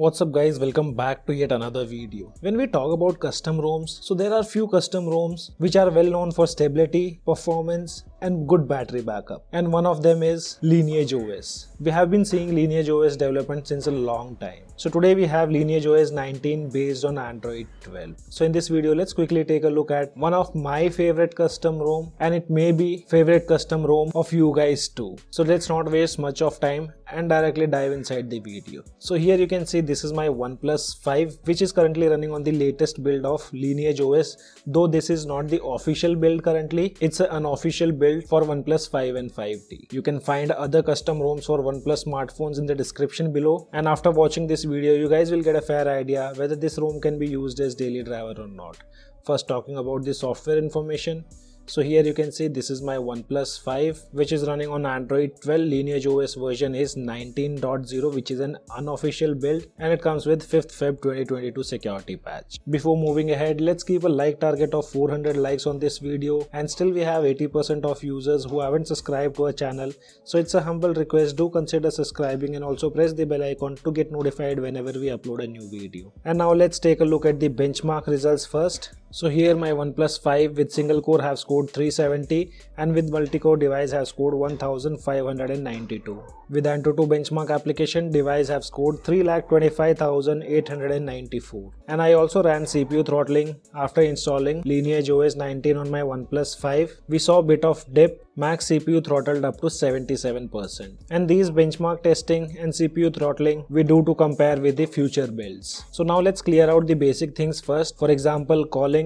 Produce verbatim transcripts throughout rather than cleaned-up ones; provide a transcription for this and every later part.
What's up guys, welcome back to yet another video. When we talk about custom ROMs, so there are few custom ROMs which are well known for stability, performance and good battery backup, and one of them is LineageOS. We have been seeing LineageOS development since a long time. So today we have LineageOS nineteen based on Android twelve. So in this video, let's quickly take a look at one of my favorite custom ROM, and it may be favorite custom ROM of you guys too. So let's not waste much of time and directly dive inside the video. So here you can see this is my OnePlus five, which is currently running on the latest build of LineageOS, though this is not the official build currently. It's an unofficial build for OnePlus five and five T. You can find other custom ROMs for OnePlus smartphones in the description below, and after watching this video you guys will get a fair idea whether this ROM can be used as daily driver or not. First, talking about the software information. So here you can see this is my OnePlus five, which is running on Android twelve. LineageOS version is nineteen point zero, which is an unofficial build, and it comes with fifth February twenty twenty-two security patch. Before moving ahead, let's keep a like target of four hundred likes on this video, and still we have eighty percent of users who haven't subscribed to our channel. So it's a humble request, do consider subscribing and also press the bell icon to get notified whenever we upload a new video. And now let's take a look at the benchmark results first. So here my OnePlus five with single core have scored three seventy, and with multi-core device have scored one thousand five hundred ninety-two. With Antutu benchmark application, device have scored three lakh twenty-five thousand eight hundred ninety-four. And I also ran C P U throttling after installing LineageOS nineteen on my OnePlus five. We saw a bit of dip, max C P U throttled up to seventy-seven percent. And these benchmark testing and C P U throttling we do to compare with the future builds. So now let's clear out the basic things first. For example, calling.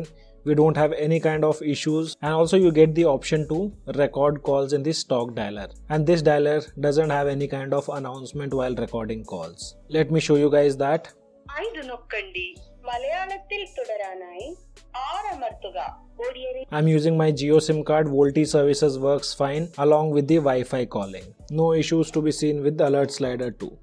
We don't have any kind of issues, and also you get the option to record calls in the stock dialer, and this dialer doesn't have any kind of announcement while recording calls. Let me show you guys that. I'm using my Jio SIM card. VoLTE services works fine along with the Wi-Fi calling. No issues to be seen with the alert slider too.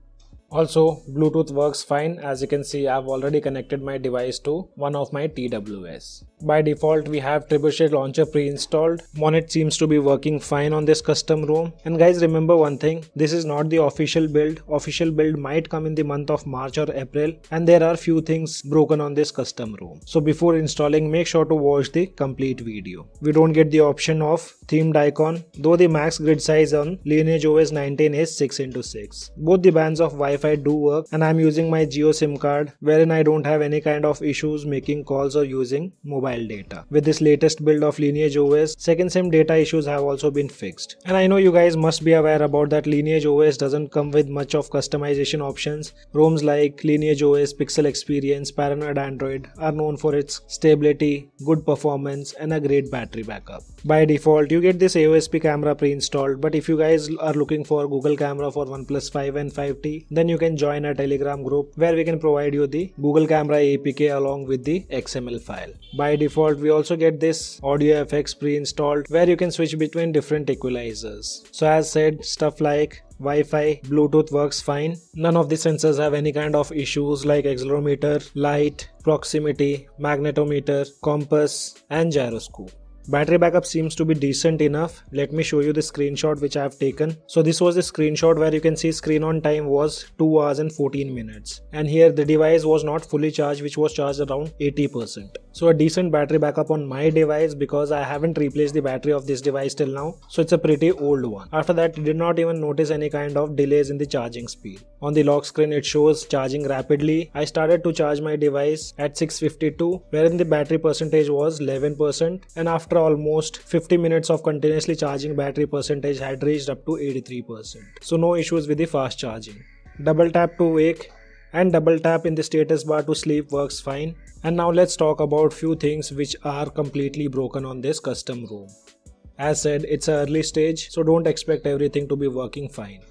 Also, Bluetooth works fine. As you can see, I've already connected my device to one of my T W S. By default, we have Triple Shade launcher pre-installed. Monet seems to be working fine on this custom ROM. And guys, remember one thing, this is not the official build. Official build might come in the month of March or April, and there are few things broken on this custom ROM. So before installing, make sure to watch the complete video. We don't get the option of themed icon, though the max grid size on LineageOS nineteen is six by six. Both the bands of Wi-Fi I do work, and I'm using my Jio SIM card, wherein I don't have any kind of issues making calls or using mobile data. With this latest build of LineageOS, second SIM data issues have also been fixed. And I know you guys must be aware about that LineageOS doesn't come with much of customization options. ROMs like LineageOS, Pixel Experience, Paranoid Android are known for its stability, good performance and a great battery backup. By default, you get this A O S P camera pre-installed, but if you guys are looking for Google camera for OnePlus five and five T, then you can join our Telegram group where we can provide you the Google Camera A P K along with the X M L file. By default, we also get this Audio F X pre-installed where you can switch between different equalizers. So as said, stuff like Wi-Fi, Bluetooth works fine. None of the sensors have any kind of issues like accelerometer, light, proximity, magnetometer, compass and gyroscope. Battery backup seems to be decent enough. Let me show you the screenshot which I have taken. So this was the screenshot where you can see screen on time was two hours and fourteen minutes. And here the device was not fully charged, which was charged around eighty percent. So a decent battery backup on my device, because I haven't replaced the battery of this device till now. So it's a pretty old one. After that, I did not even notice any kind of delays in the charging speed. On the lock screen, it shows charging rapidly. I started to charge my device at six fifty-two, wherein the battery percentage was eleven percent, and after almost fifty minutes of continuously charging, battery percentage had reached up to eighty-three percent. So no issues with the fast charging. Double tap to wake and double tap in the status bar to sleep works fine. And now let's talk about few things which are completely broken on this custom ROM. As said, it's an early stage, so don't expect everything to be working fine.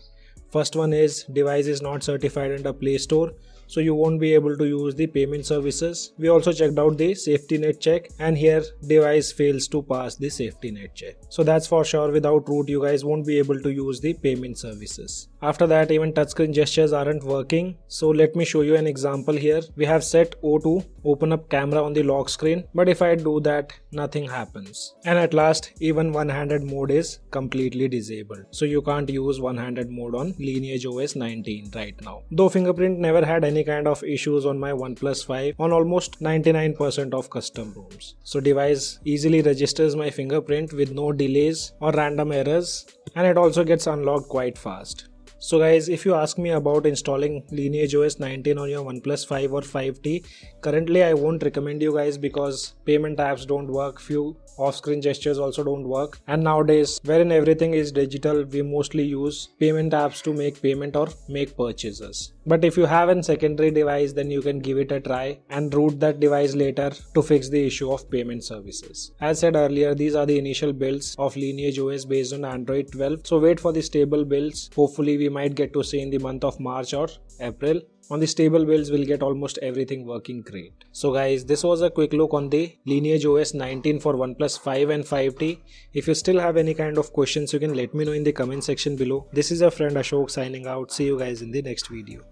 First one is device is not certified in the Play Store, so you won't be able to use the payment services. We also checked out the safety net check, and here device fails to pass the safety net check. So that's for sure, without root you guys won't be able to use the payment services. After that, even touchscreen gestures aren't working. So let me show you an example here. We have set O to open up camera on the lock screen, but if I do that, nothing happens. And at last, even one-handed mode is completely disabled. So you can't use one-handed mode on LineageOS nineteen right now. Though fingerprint never had any kind of issues on my OnePlus five on almost ninety-nine percent of custom ROMs. So device easily registers my fingerprint with no delays or random errors, and it also gets unlocked quite fast. So guys, if you ask me about installing LineageOS nineteen on your OnePlus five or five T, currently I won't recommend you guys because payment apps don't work, few off-screen gestures also don't work, and nowadays wherein everything is digital, we mostly use payment apps to make payment or make purchases. But if you have a secondary device, then you can give it a try and root that device later to fix the issue of payment services. As said earlier, these are the initial builds of LineageOS based on Android twelve, so wait for the stable builds. Hopefully we might get to see in the month of March or April. On the stable builds, we'll get almost everything working great. So guys, this was a quick look on the LineageOS nineteen for OnePlus five and five T. If you still have any kind of questions, you can let me know in the comment section below. This is your friend Ashok signing out. See you guys in the next video.